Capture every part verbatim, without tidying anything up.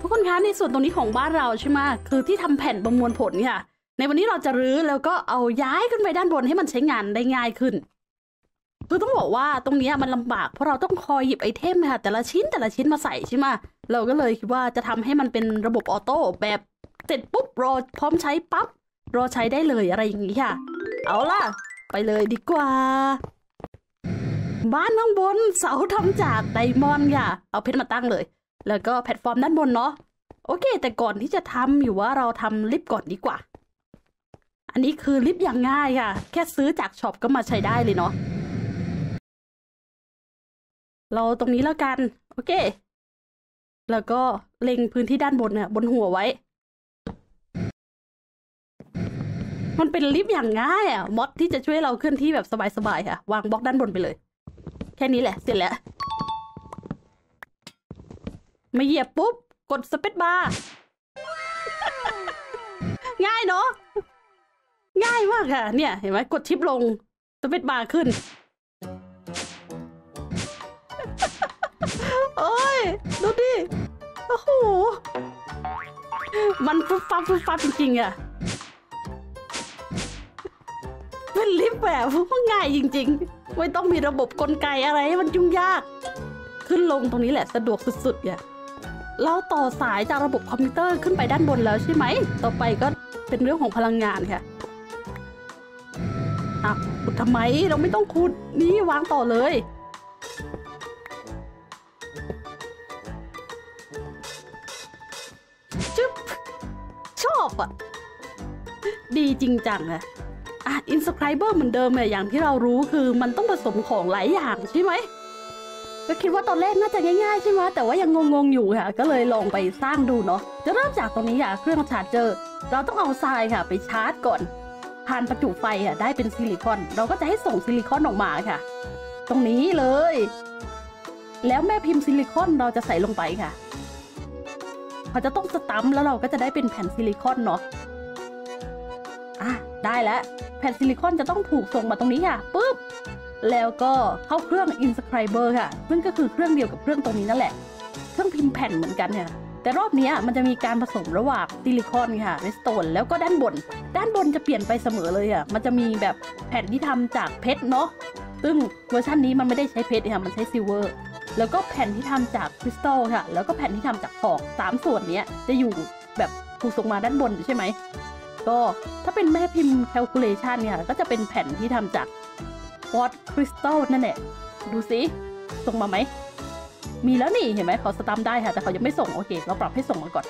ทุกคนคะในส่วนตรงนี้ของบ้านเราใช่ไหมคือที่ทำแผ่นประมวลผลค่ะในวันนี้เราจะรื้อแล้วก็เอาย้ายขึ้นไปด้านบนให้มันใช้งานได้ง่ายขึ้นคือต้องบอกว่าตรงนี้มันลำบากเพราะเราต้องคอยหยิบไอเทมค่ะแต่ละชิ้นแต่ละชิ้นมาใส่ใช่ไหมเราก็เลยคิดว่าจะทำให้มันเป็นระบบออโต้แบบเสร็จปุ๊บรอพร้อมใช้ปั๊บรอใช้ได้เลยอะไรอย่างนี้ค่ะเอาล่ะไปเลยดีกว่าบ้านข้างบนเสาทำจากไดมอนด์ค่ะเอาเพชรมาตั้งเลยแล้วก็แพลตฟอร์มด้านบนเนาะโอเคแต่ก่อนที่จะทำอยู่ว่าเราทำลิฟต์ก่อนดีกว่าอันนี้คือลิฟต์อย่างง่ายค่ะแค่ซื้อจากช็อปก็มาใช้ได้เลยเนาะเราตรงนี้แล้วกันโอเคแล้วก็เล็งพื้นที่ด้านบนเนี่ยบนหัวไว้มันเป็นลิฟต์อย่างง่ายอ่ะมอดที่จะช่วยเราเคลื่อนที่แบบสบายๆค่ะวางบล็อกด้านบนไปเลยแค่นี้แหละเสร็จแล้วมาเหยียบปุ๊บกดสเปซบาร์ง่ายเนาะง่ายมากค่ะเนี่ยเห็นไหมกดชิปลงสเปซบาร์ขึ้นโอ้ยดูดิโอ้โหมันฟุบฟับฟุบฟับจริงๆอ่ะเป็นลิฟต์แบบง่ายจริงๆไม่ต้องมีระบบกลไกอะไรให้มันยุ่งยากขึ้นลงตรงนี้แหละสะดวกสุดๆเนี่ยเราต่อสายจากระบบคอมพิวเตอร์ขึ้นไปด้านบนแล้วใช่ไหมต่อไปก็เป็นเรื่องของพลังงานค่ะอ่ะขุดทำไมเราไม่ต้องขุดนี่วางต่อเลยจึ๊บชอบอ่ะดีจริงจังอ่ะอ่ะอินสไครเบอร์เหมือนเดิมเลยอย่างที่เรารู้คือมันต้องผสมของหลายอย่างใช่ไหมก็คิดว่าตอนแรกน่าจะง่ายๆใช่ไหมแต่ว่ายังงงๆอยู่ค่ะก็เลยลองไปสร้างดูเนาะจะเริ่มจากตรงนี้ค่ะเครื่องชาร์จเจอร์เราต้องเอาทรายค่ะไปชาร์จก่อนผ่านประจุไฟค่ะได้เป็นซิลิคอนเราก็จะให้ส่งซิลิคอนออกมาค่ะตรงนี้เลยแล้วแม่พิมพ์ซิลิคอนเราจะใส่ลงไปค่ะเขาจะต้องสตั๊มป์แล้วเราก็จะได้เป็นแผ่นซิลิคอนเนาะอ่ะได้แล้วแผ่นซิลิคอนจะต้องถูกส่งมาตรงนี้ค่ะปุ๊บแล้วก็เข้าเครื่อง Inscriber ค่ะซึ่งก็คือเครื่องเดียวกับเครื่องตรงนี้นั่นแหละเครื่องพิมพ์แผ่นเหมือนกันค่ะแต่รอบนี้มันจะมีการผสมระหว่างซิลิคอนค่ะเรสโตนแล้วก็ด้านบนด้านบนจะเปลี่ยนไปเสมอเลยค่ะมันจะมีแบบแผ่นที่ทำจากเพชรเนาะซึ่งเวอร์ชันนี้มันไม่ได้ใช้เพชรค่ะมันใช้ซิลเวอร์แล้วก็แผ่นที่ทำจากคริสตัลค่ะแล้วก็แผ่นที่ทำจากทองสามส่วนนี้จะอยู่แบบถูกส่งมาด้านบนใช่ไหมก็ถ้าเป็นแม่พิมพ์แคลคูลเลชันเนี่ยก็จะเป็นแผ่นที่ทำจากฟอสคริสตัลนั่นแหละดูสิส่งมาไหมมีแล้วนี่เห็นไหมเขาสตัมได้ค่ะแต่เขายังไม่ส่งโอเคเราปรับให้ส่งมาก่อน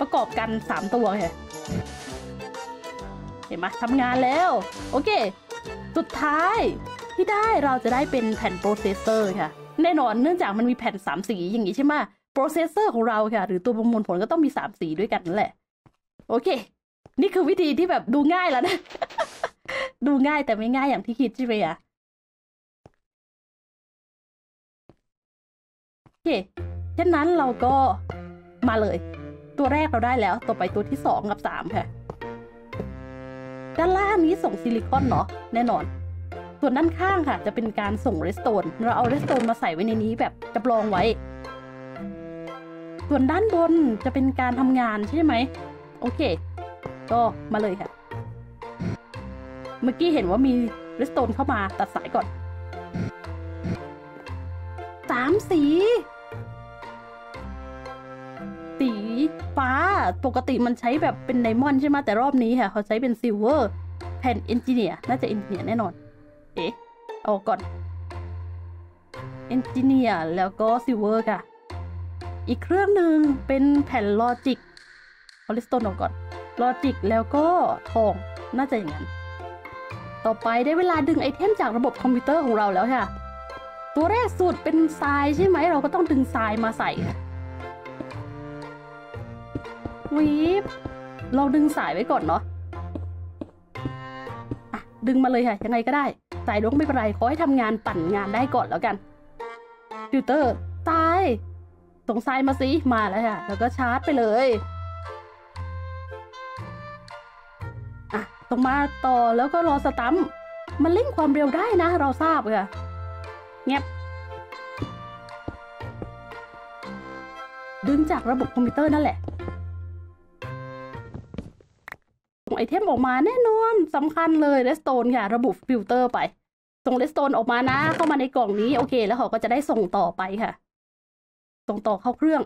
ประกอบกันสามตัวค่ะเห็นไหมทำงานแล้วโอเคสุดท้ายที่ได้เราจะได้เป็นแผ่นโปรเซสเซอร์ค่ะแน่นอนเนื่องจากมันมีแผ่นสามสีอย่างนี้ใช่ไหมโปรเซสเซอร์ของเราค่ะหรือตัวประมวลผลก็ต้องมีสามสีด้วยกันนั่นแหละโอเคนี่คือวิธีที่แบบดูง่ายแล้วนะดูง่ายแต่ไม่ง่ายอย่างที่คิดใช่ไหมอ่ะโอเคฉะนั้นเราก็มาเลยตัวแรกเราได้แล้วต่อไปตัวที่สองกับสามค่ะด้านล่างนี้ส่งซิลิคอนเนาะแน่นอนส่วนด้านข้างค่ะจะเป็นการส่งเรสโตนเราเอาเรสโตนมาใส่ไว้ในนี้แบบจำลองไว้ส่วนด้านบนจะเป็นการทำงานใช่ไหมโอเคก็มาเลยค่ะเมื่อกี้เห็นว่ามีเรสโตนเข้ามาตัดสายก่อนสามสีสีฟ้าปกติมันใช้แบบเป็นไดมอนด์ใช่ไหมแต่รอบนี้ค่ะเขาใช้เป็นซิลเวอร์แผ่นเอนจิเนียร์น่าจะเอนจิเนียร์แน่นอนเอ๊ะเอาก่อนเอนจิเนียร์แล้วก็ซิลเวอร์ค่ะอีกเครื่องหนึ่งเป็นแผ่นลอจิกเอาเรสโตนออกก่อนลอจิกแล้วก็ทองน่าจะอย่างนั้นต่อไปได้เวลาดึงไอเทมจากระบบคอมพิวเตอร์ของเราแล้วค่ะตัวแรกสุดเป็นทรายใช่ไหมเราก็ต้องดึงทรายมาใส่ค่ะวีบเราดึงสายไว้ก่อนเนาะอ่ะดึงมาเลยค่ะยังไงก็ได้สายลงไม่เป็นไรขอให้ทำงานปั่นงานได้ก่อนแล้วกันคอมพิวเตอร์ทรายส่งทรายมาสิมาแล้วค่ะแล้วก็ชาร์จไปเลยตรงมาต่อแล้วก็รอสตั๊มป์มันเร่งความเร็วได้นะเราทราบค่ะเงียบ ดึงจากระบบคอมพิวเตอร์นั่นแหละส่งไอเทมออกมาแน่นอนสำคัญเลยเรสโตนค่ะระบบฟิลเตอร์ไปส่งเรสโตนออกมานะเข้ามาในกล่องนี้โอเคแล้วเขาก็จะได้ส่งต่อไปค่ะส่งต่อเข้าเครื่อง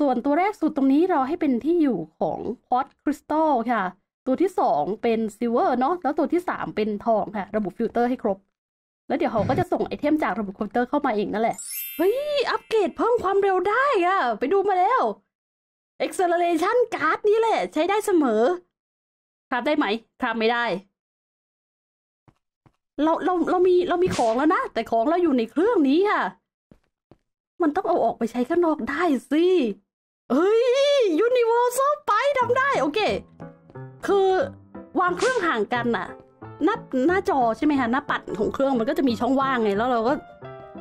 ส่วนตัวแรกสุดตรงนี้เราให้เป็นที่อยู่ของพอตคริสตัลค่ะตัวที่สองเป็นซิลเวอร์เนาะแล้วตัวที่สามเป็นทองค่ะระบบฟิลเตอร์ให้ครบแล้วเดี๋ยวเขาก็จะส่งไอเทมจากระบบคอมพิวเตอร์เข้ามาเองนั่นแหละเฮ้ยอัปเกรดเพิ่มความเร็วได้อะไปดูมาแล้ว acceleration card นี่แหละใช้ได้เสมอครับได้ไหมครับไม่ได้เราเราเรามีเรามีของแล้วนะแต่ของเราอยู่ในเครื่องนี้ค่ะมันต้องเอาออกไปใช้ข้างนอกได้สิเฮ้ย Universal ไปทำได้โอเคคือวางเครื่องห่างกันน่ะหน้าหน้าจอใช่ไหมคะหน้าปัดของเครื่องมันก็จะมีช่องว่างไงแล้วเราก็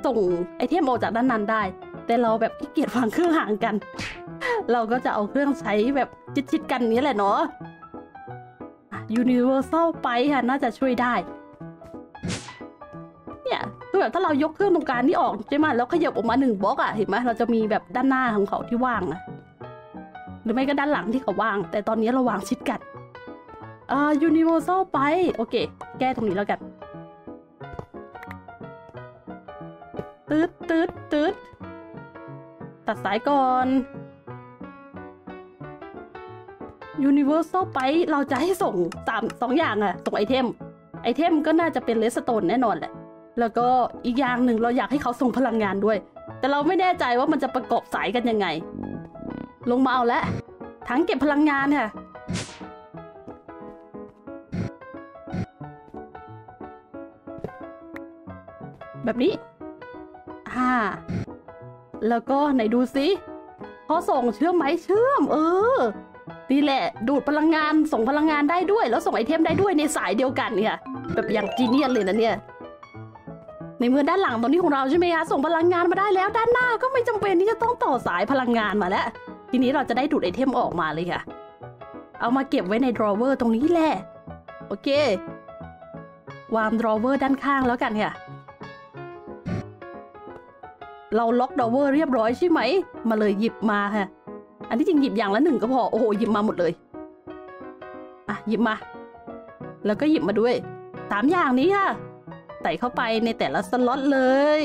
ส่งไอเทมออกจากด้านนั้นได้แต่เราแบบขี้เกียจวางเครื่องห่างกันเราก็จะเอาเครื่องใช้แบบจิตๆกันนี้แหละเนาะ Universal ไปค่ะน่าจะช่วยได้เนี่ยคือแบบถ้าเรายกเครื่องตรงกลางนี่ออกใช่ไหมแล้วขยับออกมาหนึ่งบล็อกอ่ะเห็นไหมเราจะมีแบบด้านหน้าของเขาที่ว่างอ่ะหรือไม่ก็ด้านหลังที่เขาว่างแต่ตอนนี้เราวางชิดกันอ่า Universal ไปโอเคแก้ตรงนี้แล้วกันตืดตืดตืดตัดสายก่อน Universal ไปเราจะให้ส่งสามสองอย่างอ่ะส่งไอเทมไอเทมก็น่าจะเป็นเลสโตนแน่นอนแหละแล้วก็อีกอย่างหนึ่งเราอยากให้เขาส่งพลังงานด้วยแต่เราไม่แน่ใจว่ามันจะประกอบสายกันยังไงลงมาเอาแล้วถังเก็บพลังงานค่ะแบบนี้อ่าแล้วก็ไหนดูสิพอส่งเชื่อมไหมเชื่อมเออนี่แหละดูดพลังงานส่งพลังงานได้ด้วยแล้วส่งไอเทมได้ด้วยในสายเดียวกันค่ะแบบอย่างจีเนียสเลยนะเนี่ยในเมื่อด้านหลังตรงนี้ของเราใช่ไหมคะส่งพลังงานมาได้แล้วด้านหน้าก็ไม่จำเป็นที่จะต้องต่อสายพลังงานมาแล้วทีนี้เราจะได้ดูดไอเทมออกมาเลยค่ะเอามาเก็บไว้ใน drawer ตรงนี้แหละโอเควาง drawer ด้านข้างแล้วกันค่ะเราล็อก drawer เรียบร้อยใช่ไหมมาเลยหยิบมาค่ะอันที่จริงหยิบอย่างละหนึ่งก็พอโอ้โหหยิบมาหมดเลยอ่ะหยิบมาแล้วก็หยิบมาด้วยสามอย่างนี้ค่ะใส่เข้าไปในแต่ละสล็อตเลย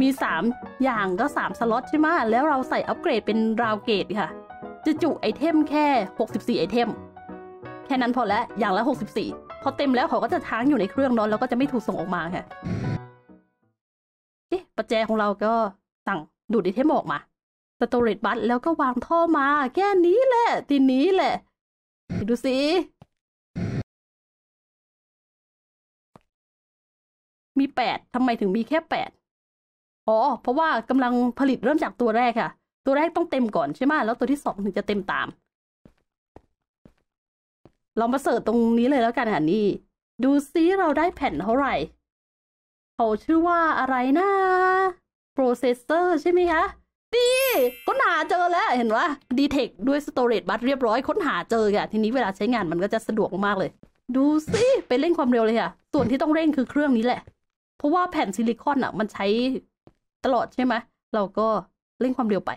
มีสามอย่างก็สามสล็อตใช่ไหมแล้วเราใส่อัปเกรดเป็นราวเกตค่ะจะจุไอเทมแค่หกสิบสี่ไอเทมแค่นั้นพอแล้วอย่างละหกสิบสี่พอเต็มแล้วเขาก็จะค้างอยู่ในเครื่องนอนแล้วก็จะไม่ถูกส่งออกมาค่ะเอ๊ะประแจของเราก็สั่งดูดไอเทมออกมาสโตเรจบัสแล้วก็วางท่อมาแค่นี้แหละทีนี้แหละดูสิมีแปดทำไมถึงมีแค่แปดอ๋อเพราะว่ากำลังผลิตเริ่มจากตัวแรกค่ะตัวแรกต้องเต็มก่อนใช่ไหมแล้วตัวที่สองถึงจะเต็มตามเรามาเสิร์ชตรงนี้เลยแล้วกันค่ะนี่ดูซิเราได้แผ่นเท่าไหร่เขาชื่อว่าอะไรนะโปรเซสเซอร์ใช่ไหมคะดีค้นหาเจอแล้วเห็นว่าดีเทคด้วยสโตเรจบัสเรียบร้อยค้นหาเจอค่ะทีนี้เวลาใช้งานมันก็จะสะดวกมากเลยดูซิไปเร่งความเร็วเลยค่ะส่วนที่ต้องเร่งคือเครื่องนี้แหละเพราะว่าแผ่นซิลิคอนอ่ะมันใช้ตลอดใช่ไหมเราก็เร่งความเร็วไป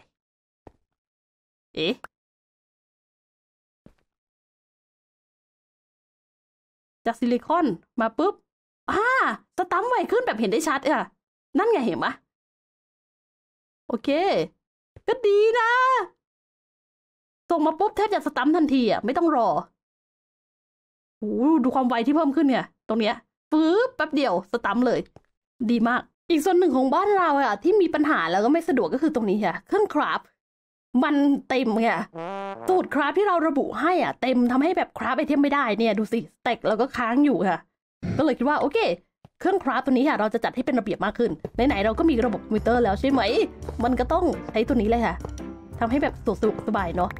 เอ๊ะจากซิลิคอนมาปุ๊บอ่าสตัมป์ไวขึ้นแบบเห็นได้ชัดอ่ะนั่นไงเห็นไหมโอเคก็ดีนะส่งมาปุ๊บแทบจะสตัมป์ทันทีอ่ะไม่ต้องรอโอ้ดูความไวที่เพิ่มขึ้นเนี่ยตรงเนี้ยฟื้บแป๊บเดียวสตัมป์เลยดีมากอีกส่วนหนึ่งของบ้านเราอะที่มีปัญหาแล้วก็ไม่สะดวกก็คือตรงนี้ค่ะเครื่องคราฟมันเต็มค่ะสูตรคราฟที่เราระบุให้อ่ะเต็มทำให้แบบคราฟไอเทมไม่ได้เนี่ยดูสิแตกแล้วก็ค้างอยู่ค่ะก็เลยคิดว่าโอเคเครื่องคราฟตัวนี้ค่ะเราจะจัดให้เป็นระเบียบมากขึ้นไหนๆเราก็มีระบบคอมพิวเตอร์แล้วใช่ไหมมันก็ต้องใช้ตัวนี้เลยค่ะทำให้แบบสะดวกสบายเนาะ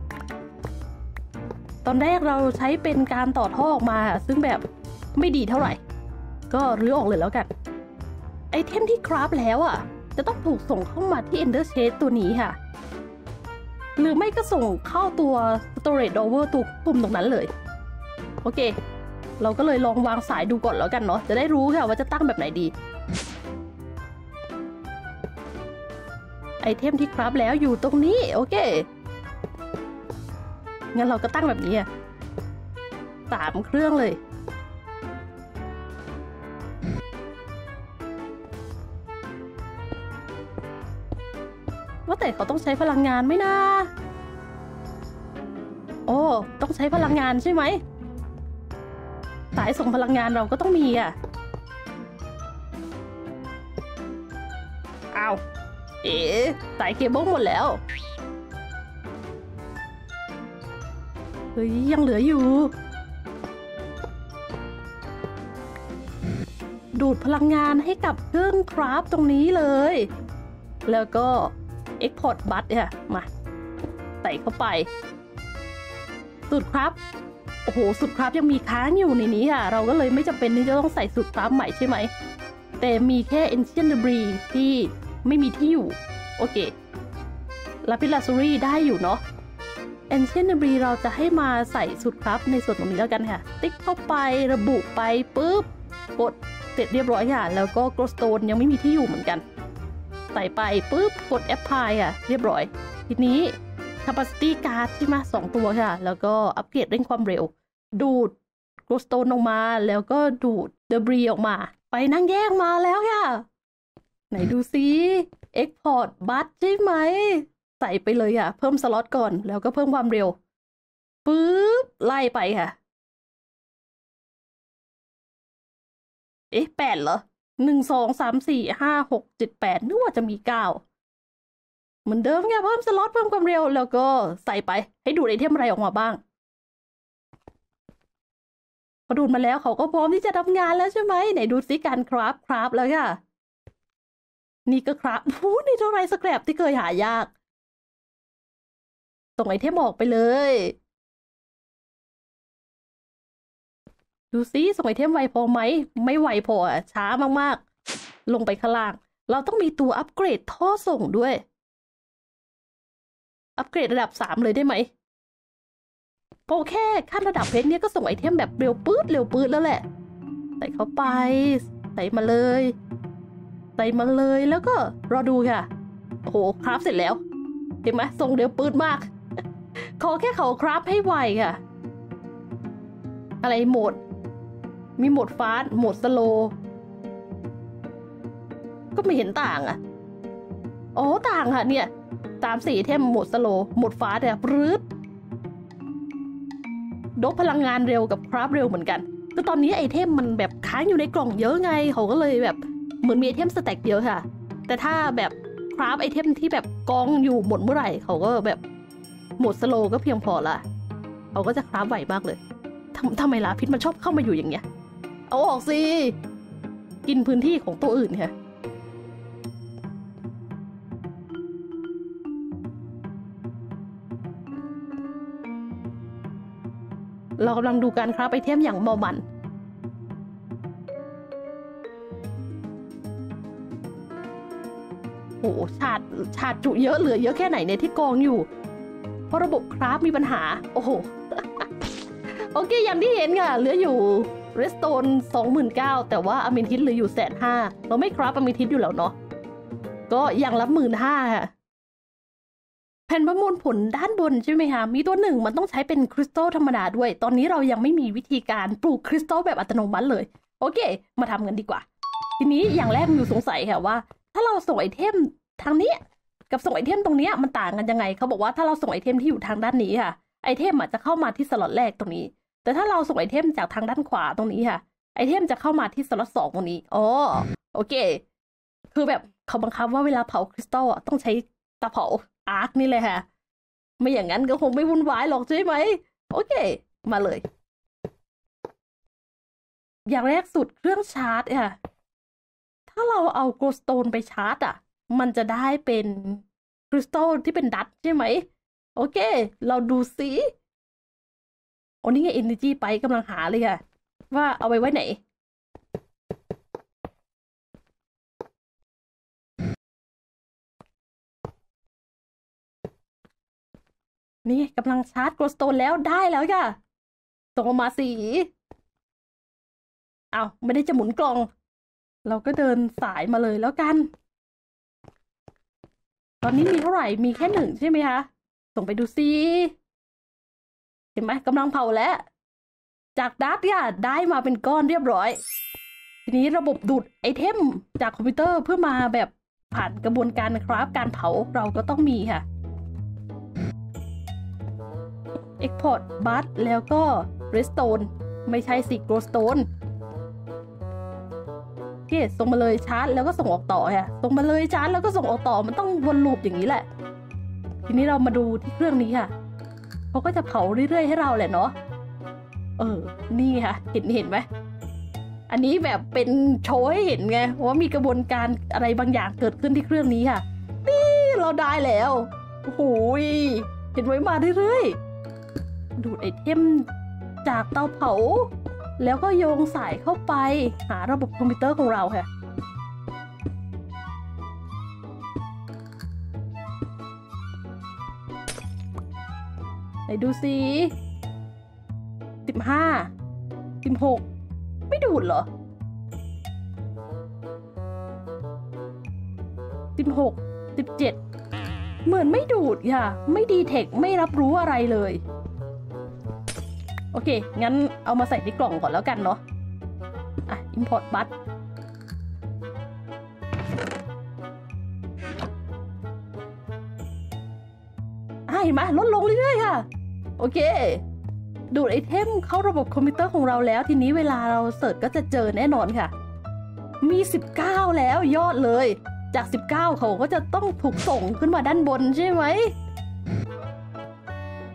ตอนแรกเราใช้เป็นการต่อท่อออกมาซึ่งแบบไม่ดีเท่าไหร่ก็รื้อออกเลยแล้วกันไอเทมที่คราฟแล้วอ่ะจะต้องถูกส่งเข้ามาที่ Ender Chest ตัวนี้ค่ะหรือไม่ก็ส่งเข้าตัว Storage Drawer ตัวปุ่มตรงนั้นเลยโอเคเราก็เลยลองวางสายดูก่อนแล้วกันเนาะจะได้รู้ค่ะว่าจะตั้งแบบไหนดี ไอเทมที่คราฟแล้วอยู่ตรงนี้โอเคงั้นเราก็ตั้งแบบนี้สามเครื่องเลยว่าแต่เขาต้องใช้พลังงานไหมนะโอ้ต้องใช้พลังงานใช่ไหมสายส่งพลังงานเราก็ต้องมีอ่ะอ้าวเอ๋สายเคเบิลหมดแล้วเฮ้ยยังเหลืออยู่ดูดพลังงานให้กับเครื่องคราฟตรงนี้เลยแล้วก็ Export บัตเนี่ยมาใส่เข้าไปสูตรคราฟโอ้โหสูตรคราฟยังมีค้างอยู่ในนี้ค่ะเราก็เลยไม่จำเป็นที่จะต้องใส่สูตรคราฟใหม่ใช่ไหมแต่มีแค่ Ancient Debris ที่ไม่มีที่อยู่โอเค Lapis Lazuli ได้อยู่เนาะ Ancient Debris เราจะให้มาใส่สูตรคราฟในส่วนตรงนี้แล้วกันค่ะติ๊กเข้าไประบุไปปุ๊บกดเสร็จเรียบร้อยค่ะแล้วก็ Glowstone ยังไม่มีที่อยู่เหมือนกันใส่ไปปุ๊บกด Apply ค่ะเรียบร้อยทีนี้Capacity Card ใช่ไหมสองตัวค่ะแล้วก็อัปเกรดเร่งความเร็วดูดโกลสโตนออกมาแล้วก็ดูดเดบรีออกมาไปนั่งแยกมาแล้วค่ะไหนดูซิ Export บัตใช่ไหมใส่ไปเลยค่ะเพิ่มสล็อตก่อนแล้วก็เพิ่มความเร็วปึ๊บไล่ไปค่ะเอ๊ะแปดเหรอหนึ่งสองสามสี่ห้าหกเจ็ดแปดนึกว่าจะมีเก้าเหมือนเดิมไงเพิ่มสล็อตเพิ่มความเร็วแล้วก็ใส่ไปให้ดูดไอเทมอะไรออกมาบ้างพอดูดมาแล้วเขาก็พร้อมที่จะทำงานแล้วใช่ไหมไหนดูซิการคราฟคราฟแล้วค่ะนี่ก็คราฟหูนี่เท่าไรสแครปที่เคยหายากส่งไอเทมออกไปเลยดูซิส่งไอเทมไวพอไหมไม่ไวพอช้ามากๆลงไปข้างล่างเราต้องมีตัวอัปเกรดท่อส่งด้วยอัปเกรดระดับสามเลยได้ไหมโปรแค่ขั้นระดับเพชรเนี่ยก็ส่งไอเทมแบบเร็วปื๊ดเร็วปื๊ดแล้วแหละใส่เข้าไปใส่มาเลยใส่มาเลยแล้วก็รอดูค่ะโอ้โหคราฟเสร็จแล้วเห็นไหมส่งเร็วปื๊ดมาก ขอแค่เขาคราฟให้ไวค่ะอะไรโหมดมีโหมดฟาสต์โหมดสโลว์ก็ไม่เห็นต่างอ่ะอ๋อต่างค่ะเนี่ยตามสี่เทมหมดสโลหมดฟ้าแต่รืดดกพลังงานเร็วกับคราฟเร็วเหมือนกันคือตอนนี้ไอเทมมันแบบค้างอยู่ในกล่องเยอะไงเขาก็เลยแบบเหมือนมีไอเทมสแต็กเยอะค่ะแต่ถ้าแบบคราฟไอเทมที่แบบกองอยู่หมดเมื่อไหร่เขาก็แบบหมดสโลก็เพียงพอละเขาก็จะคราฟไวมากเลยทำทำไมล่ะพิษมันชอบเข้ามาอยู่อย่างเงี้ยเอาออกสิกินพื้นที่ของตัวอื่นค่ะเรากำลังดูการคราฟไอเทมอย่างเมามันโอ้โหชาดชาดจุเยอะเหลือเยอะแค่ไหนเนี่ยที่กองอยู่เพราะระบบคราฟมีปัญหาโอ้โห โอเคอย่างที่เห็นค่ะเหลืออยู่เรสโตนสองหมื่นเก้าแต่ว่าอเมทิสเหลืออยู่แสนห้าเราไม่คราฟอเมทิสอยู่แล้วเนาะก็อย่างละหมื่นห้าค่ะแผ่นประมวลผลด้านบนใช่ไหมคะมีตัวหนึ่งมันต้องใช้เป็นคริสตัลธรรมดาด้วยตอนนี้เรายังไม่มีวิธีการปลูกคริสตัลแบบอัตโนมัติเลยโอเคมาทำกันดีกว่าทีนี้อย่างแรกมีสงสัยค่ะว่าถ้าเราส่งไอเทมทางนี้กับส่งไอเทมตรงนี้มันต่างกันยังไงเขาบอกว่าถ้าเราส่งไอเทมที่อยู่ทางด้านนี้ค่ะไอเทมอาจจะเข้ามาที่สล็อตแรกตรงนี้แต่ถ้าเราส่งไอเทมจากทางด้านขวาตรงนี้ค่ะไอเทมจะเข้ามาที่สล็อตสองตรงนี้อ๋อโอเคคือแบบเขาบังคับว่าเวลาเผาคริสตัลต้องใช้ตะเผาอาร์คนี่เลยค่ะไม่อย่างนั้นก็คงไม่วุ่นวายหรอกใช่ไหมโอเคมาเลยอย่างแรกสุดเครื่องชาร์จค่ะถ้าเราเอาโกลสโตนไปชาร์จอ่ะมันจะได้เป็นคริสตัลที่เป็นดัตใช่ไหมโอเคเราดูสิโอ้นี่ไง Energy ไปกำลังหาเลยค่ะว่าเอาไว้ไว้ไหนนี่กำลังชาร์จโกลสโตนแล้วได้แล้วค่ะส่งออกมาสีเอาไม่ได้จะหมุนกล่องเราก็เดินสายมาเลยแล้วกัน ตอนนี้มีเท่าไหร่มีแค่หนึ่งใช่ไหมคะส่งไปดูซิเห็นไหมกำลังเผาแล้วจากดัตเนี่ยได้มาเป็นก้อนเรียบร้อยทีนี้ระบบดูดไอเทมจากคอมพิวเตอร์เพื่อมาแบบผ่านกระบวนการคราฟการเผาเราก็ต้องมีค่ะ Export Bus แล้วก็ Redstone ไม่ใช่สิ Glowstone ที่ส่งมาเลยชาร์จแล้วก็ส่งออกต่อค่ะส่งมาเลยชาร์จแล้วก็ส่งออกต่อมันต้องวนลูปอย่างนี้แหละทีนี้เรามาดูที่เครื่องนี้ค่ะเขาก็จะเผาเรื่อยๆให้เราแหละเนาะเออนี่ค่ะเห็นเห็นไหมอันนี้แบบเป็นโชว์ให้เห็นไงว่ามีกระบวนการอะไรบางอย่างเกิดขึ้นที่เครื่องนี้ค่ะนี่เราได้แล้วโอ้โหเห็นไว้มาเรื่อยๆดูดไอเทมจากเตาเผาแล้วก็โยงสายเข้าไปหาระบบคอมพิวเตอร์ของเราค่ะไหนดูสิสิบห้าสิบหกไม่ดูดเหรอสิบหกสิบเจ็ดเหมือนไม่ดูดค่ะไม่ดีเทคไม่รับรู้อะไรเลยโอเคงั้นเอามาใส่ในกล่องก่อนแล้วกันเนาะอ่ะ import bus อ่ะเห็นไหมลดลงเรื่อยๆค่ะโอเคดูดไอเทมเข้าระบบคอมพิวเตอร์ของเราแล้วทีนี้เวลาเราเสิร์ชก็จะเจอแน่นอนค่ะมีสิบเก้าแล้วยอดเลยจากสิบเก้าเขาก็จะต้องถูกส่งขึ้นมาด้านบนใช่ไหม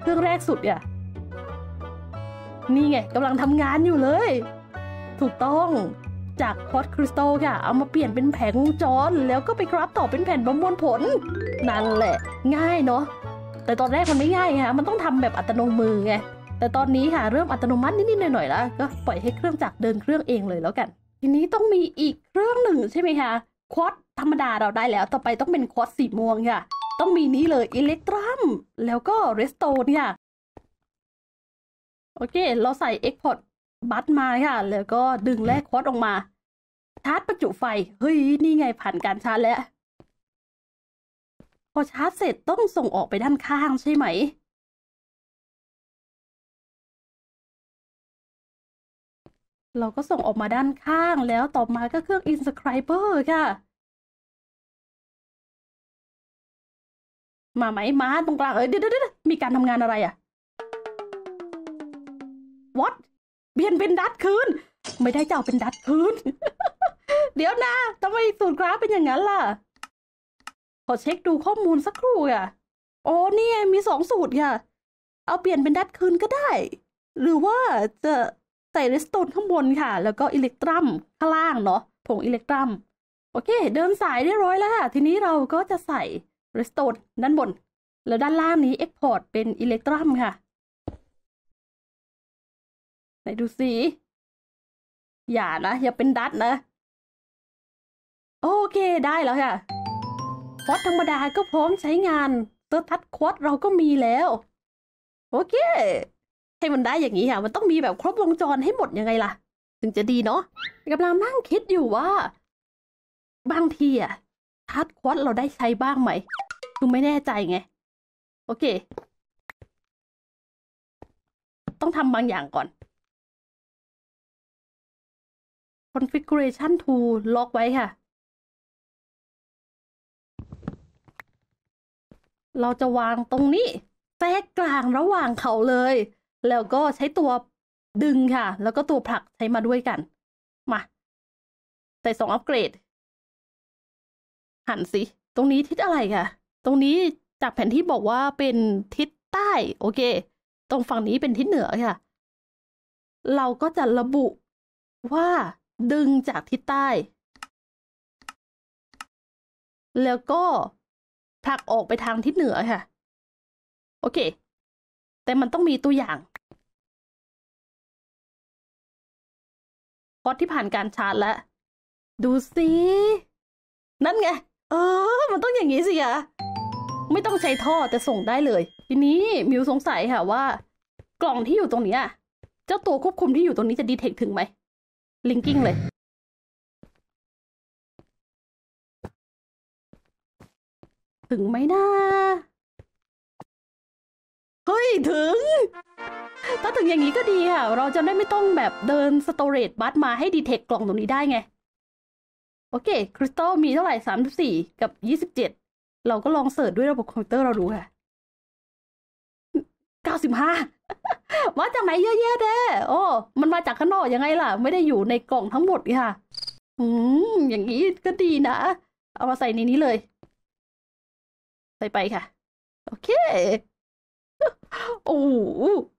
เครื่องแรกสุดอ่ะนี่ไงกำลังทำงานอยู่เลยถูกต้องจากพอดคริสตัลค่ะเอามาเปลี่ยนเป็นแผงวงจรแล้วก็ไปกราฟต่อเป็นแผ่นประมวลผลนั่นแหละง่ายเนาะแต่ตอนแรกมันไม่ง่ายค่ะมันต้องทำแบบอัตโนมือไงแต่ตอนนี้ค่ะเริ่มอัตโนมัตินิดๆหน่อยๆแล้วก็ปล่อยให้เครื่องจักรเดินเครื่องเองเลยแล้วกันทีนี้ต้องมีอีกเครื่องหนึ่งใช่ไหมคะคอร์สธรรมดาเราได้แล้วต่อไปต้องเป็นคอร์สสีม่วงค่ะต้องมีนี้เลยอิเล็กตรัมแล้วก็เรสโตนค่ะโอเคเราใส่ Export Bus มาค่ะแล้วก็ดึงแลกคอร์สออกมาชาร์จประจุไฟเฮ้ยนี่ไงผ่านการชาร์จแล้วพอชาร์จเสร็จต้องส่งออกไปด้านข้างใช่ไหมเราก็ส่งออกมาด้านข้างแล้วต่อมาก็เครื่อง Inscriber ค่ะมาไหมมาตรงกลางเอ้ยเดี๋ยวๆมีการทำงานอะไรอ่ะวัดเปลี่ยนเป็นดัตคืนไม่ได้เจ้าเป็นดัตคืน เดี๋ยวนะทำไมสูตรกราฟเป็นอย่างนั้นล่ะขอเช็คดูข้อมูลสักครู่ค่ะโอ้นี่มีสองสูตรค่ะเอาเปลี่ยนเป็นดัตคืนก็ได้หรือว่าจะใส่เรสโตนข้างบนค่ะแล้วก็อิเล็กตรัมข้างล่างเนาะผงอิเล็กตรัมโอเคเดินสายได้ร้อยแล้วค่ะทีนี้เราก็จะใส่เรสโตนด้านบนแล้วด้านล่างนี้เอ็กพอร์ตเป็นอิเล็กตรัมค่ะไหนดูสิอย่านะอย่าเป็นดัตนะโอเคได้แล้วค่ะควอตธรรมดาก็พร้อมใช้งานตัวทัดควอตเราก็มีแล้วโอเคให้มันได้อย่างนี้ค่ะมันต้องมีแบบครบวงจรให้หมดยังไงล่ะถึงจะดีเนาะกำลังนั่งคิดอยู่ว่าบางทีอะทัดควอตเราได้ใช้บ้างไหมคือไม่แน่ใจไงโอเคต้องทำบางอย่างก่อนConfiguration Tool ล็อกไว้ค่ะเราจะวางตรงนี้แทรกกลางระหว่างเขาเลยแล้วก็ใช้ตัวดึงค่ะแล้วก็ตัวผลักใช้มาด้วยกันมาใส่สองอัปเกรดหันสิตรงนี้ทิศอะไรค่ะตรงนี้จากแผนที่บอกว่าเป็นทิศใต้โอเคตรงฝั่งนี้เป็นทิศเหนือค่ะเราก็จะระบุว่าดึงจากทิศใต้แล้วก็ผลักออกไปทางทิศเหนือค่ะโอเคแต่มันต้องมีตัวอย่างพอที่ผ่านการชาร์จแล้วดูสินั่นไงเออมันต้องอย่างนี้สิคะไม่ต้องใช้ท่อแต่ส่งได้เลยทีนี้มิวสงสัยค่ะว่ากล่องที่อยู่ตรงนี้เจ้าตัวควบคุมที่อยู่ตรงนี้จะดีเทคถึงไหมลิงกิ้งเลย ถึงไหมนะเฮ้ยถึงถ้าถึงอย่างนี้ก็ดีค่ะเราจะได้ไม่ต้องแบบเดินสโตเรจบัสมาให้ดีเทคกล่องตรงนี้ได้ไงโอเคคริสตัลมีเท่าไหร่สามสิบสี่กับยี่สิบเจ็ดเราก็ลองเสิร์ชด้วยระบบคอมพิวเตอร์เราดูค่ะเก้าสิบห้ามาจากไหนเยอะแยะเด้อโอ้มันมาจากข้างนอกยังไงล่ะไม่ได้อยู่ในกล่องทั้งหมดค่ะอืมอย่างนี้ก็ดีนะเอามาใส่ในนี้เลยใส่ไปค่ะโอเคโอ้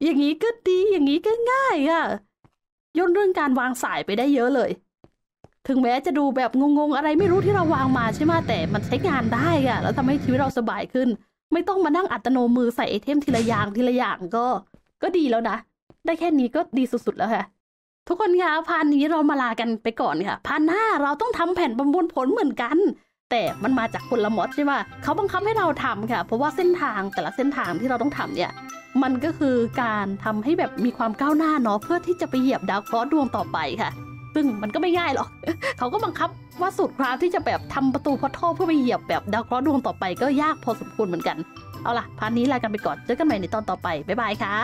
อย่างนี้ก็ดีอย่างนี้ก็ง่ายค่ะย่นเรื่องการวางสายไปได้เยอะเลยถึงแม้จะดูแบบงงๆอะไรไม่รู้ที่เราวางมาใช่ไหมแต่มันใช้งานได้ค่ะแล้วทำให้ชีวิตเราสบายขึ้นไม่ต้องมานั่งอัตโนมือใส่ไอเทมทีละอย่างทีละอย่างก็ก็ดีแล้วนะได้แค่นี้ก็ดีสุดๆแล้วค่ะทุกคนคะพาร์ทนี้เรามาลากันไปก่อนค่ะพาร์ทหน้าเราต้องทำแผ่นประมวลผลเหมือนกันแต่มันมาจากคนละม็อดใช่ไหมเขาบังคับให้เราทำค่ะเพราะว่าเส้นทางแต่ละเส้นทางที่เราต้องทำเนี่ยมันก็คือการทำให้แบบมีความก้าวหน้าเนาะเพื่อที่จะไปเหยียบดาวเคราะห์ดวงต่อไปค่ะซึ่งมันก็ไม่ง่ายหรอกเขาก็บังคับว่าสูตรคราฟที่จะแบบทำประตูพอท่อเพื่อไปเหยียบแบบดาวเคราะห์ดวงต่อไปก็ยากพอสมควรเหมือนกันเอาล่ะพาร์ทนี้ลากันไปก่อนเจอกันใหม่ในตอนต่อไปบ๊ายบายค่ะ